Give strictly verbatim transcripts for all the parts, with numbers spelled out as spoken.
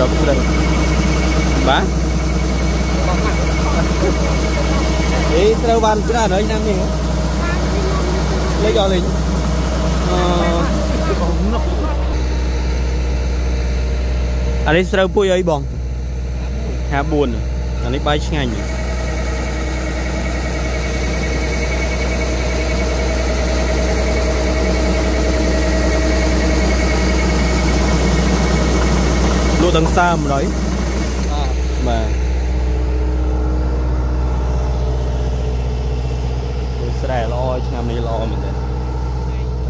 được cũng được bán thì theo ban cứ là nói năng gì lấy cho lính anh ấy sao vui ấy bòn ha buồn anh ấy bay ngay nhỉ luôn đằng xa mà đấy mà sẽ lo cho mình lo mình đấy.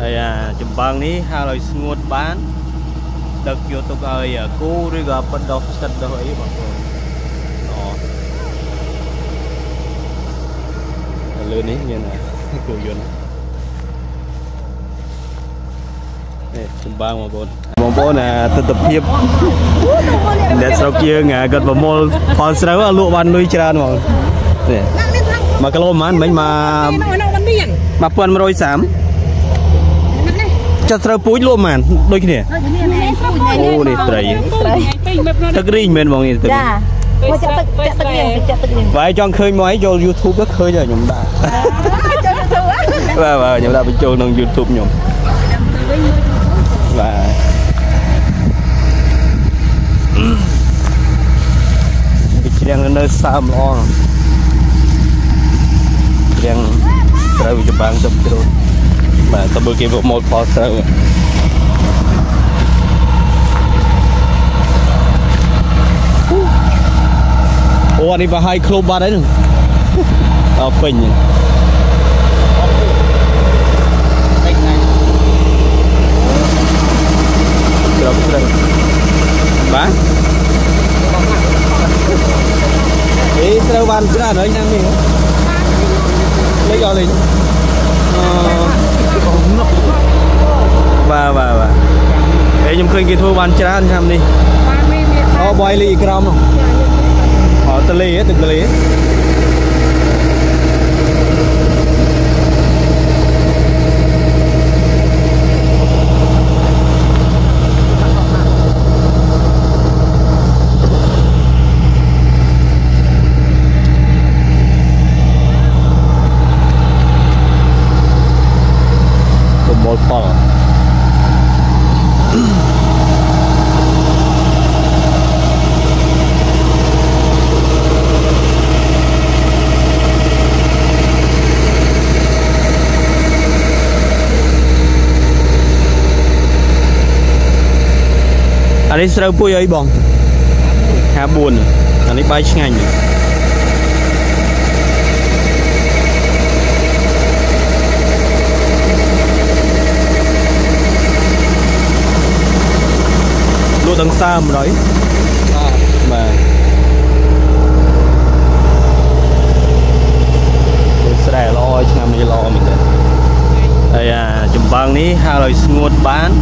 Đây à, chùm băng ní hai loại ngột bán đợt vô tục ơi à, cú đi gặp bắt đầu sạch đâu ấy mọi người. Đó. Lươn ấy như này, cù dồn. Đây chùm băng mà bồn. Bồn bồn là tự tập hiệp. Để sau kia ngà gật vào mall, còn sau lụa bàn nuôi tràn mọi người. Mà cái lô mà mình mà mà quần rồi sám. Chặt rau púi luôn mà đôi kia ô này trời tất cả mình mong gì vậy cho khơi máy cho YouTube rất khơi rồi nhung đã và và nhung đã bị trôi nâng YouTube nhung và bị đang nơi xa lo đang rau bị bang tập trôi mà tôi vừa kịp một phò sơ ô anh đi vào hai club ba đấy ở Bình bán thế sao ban cứ là nói năng gì lấy cho lính và và và để nhung khơi kia thôi ban trà tham đi có boy ly gram không họ từ ly hết từ ly anh ấy sao vui ấy bòn ha buồn anh ấy bay ngay nhỉ luôn đằng xa mà đấy mà sẽ lo cho mình lo mình đấy đây à chùm băng ní hai loại ngột bán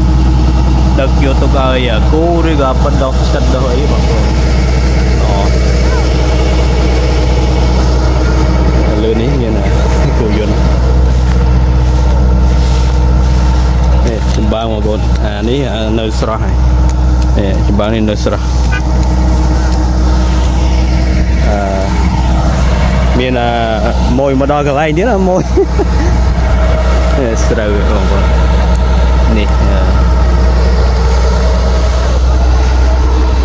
đợt vô tục ơi à, cú đi gặp bắt đầu sạch đâu ấy mọi người. Đó. Lươn ấy như này, cù dồn. Đây chùm băng mà bồn, à ní à, nơi sờ này, đây chùm băng này nơi sờ. À, miền à mồi mà đo cái này nữa là mồi. Sờ rồi mọi người. Nè.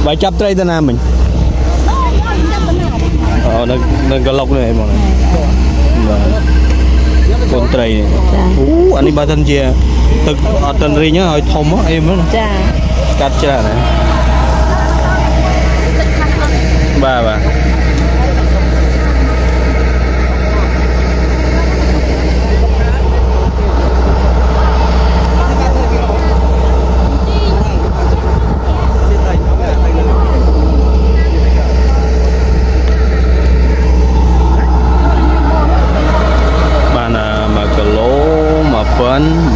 Bài chắp trai tên nam mình ờ nó nó lọc này mọi người con trai này ú anh đi ba thân chia thực ở tận ri nhá hồi thông á em đó cắt ra này ba ba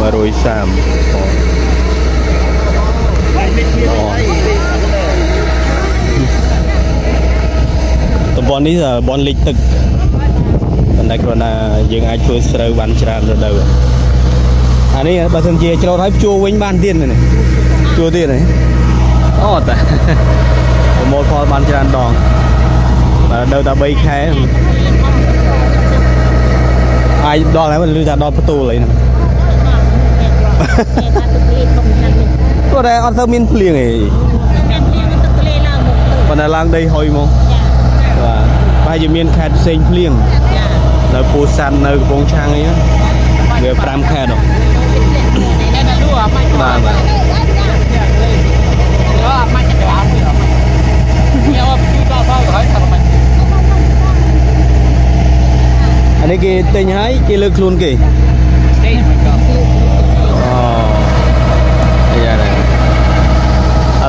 mà rồi xàm tập bọn đi là bọn lịch thực còn đây còn là dừng ai chơi sờ bàn tràn rồi đầu anh ấy bà thân chia cho nó thấy chua quanh ban tiền này này chua tiền này ồ ta một kho ban tràn đòn là đầu ta bay khe ai đòn này mình lưu ra đòn bắt tù lấy nè có đây ăn thơm miên liền này còn là lang đây hồi mông và bây giờ miên khe xinh liền là phố sàn nơi phố trang ấy người pram khe đó và anh ấy kia tên hái kia lực luôn kì ở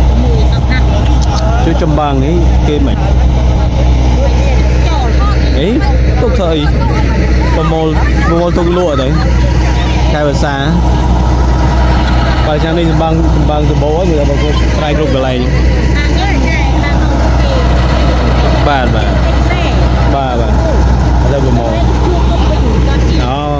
chú châm bang ấy kia mình ấy lúc thời còn mồi mồi thung lụa đấy khai bờ xa và sang đây châm bang châm bang từ bố người ta bảo cô trai group cái này ba ba ba ba ra vừa mồi đó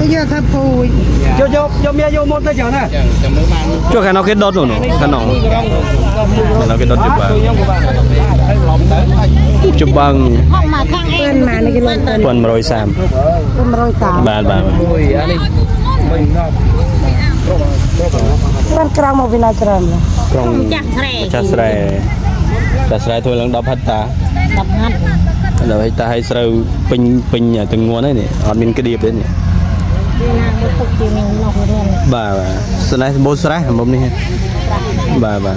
bây giờ tháp phùi cho cho cho mía vô mốt tới chợ nè cho cái nó kết đốt rồi nó cái nó nó kết đốt chụp bằng phần rồi sàm bàn bàn bàn cang màu vina cam cang chả sậy chả sậy thôi lần đập hết ta đập hết rồi hết ta hay sâu pin pin nhà từng nguồn đấy nè còn mình cái điệp đấy nè bà bà sân này bố sá hả bông đi bà bà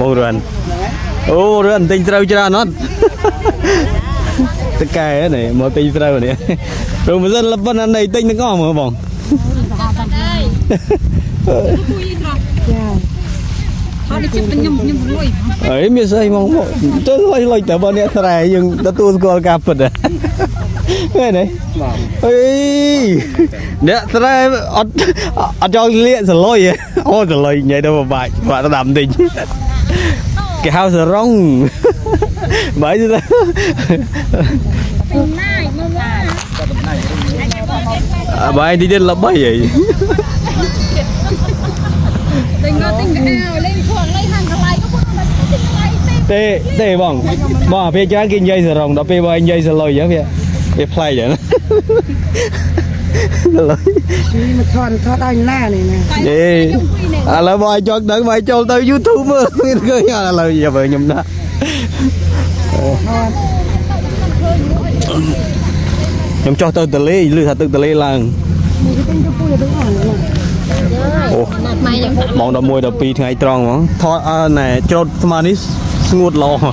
bố rần ô rần tinh trâu cho nó tất cả này một tinh trâu này rồi mà dân lập văn ăn này tinh nó ngon mà bông ấy miếng xây mong mỏi tôi loay loay tại bọn này sài nhưng đã tu cô cà phật à cái này ơi để sài ở ở trong liệt sờ lôi ôi sờ lôi nhảy đâu mà bài bạn ta làm tình cái hao sờ rong bởi vậy bài đi đến là bài vậy tê tê bông mà phía trái kinh dây sờ rồng đó phía bên dây sờ lôi vậy phía phía play vậy nó mà thon thon anh la này nè đi à là vài cho đợi vài cho tới YouTube mà cười là lời giờ về nhầm đó nhầm cho tôi từ lê lư thật từ từ lê làng mong đầm môi đầm pi thay tròn món thọ này cho manis ngột lò rồi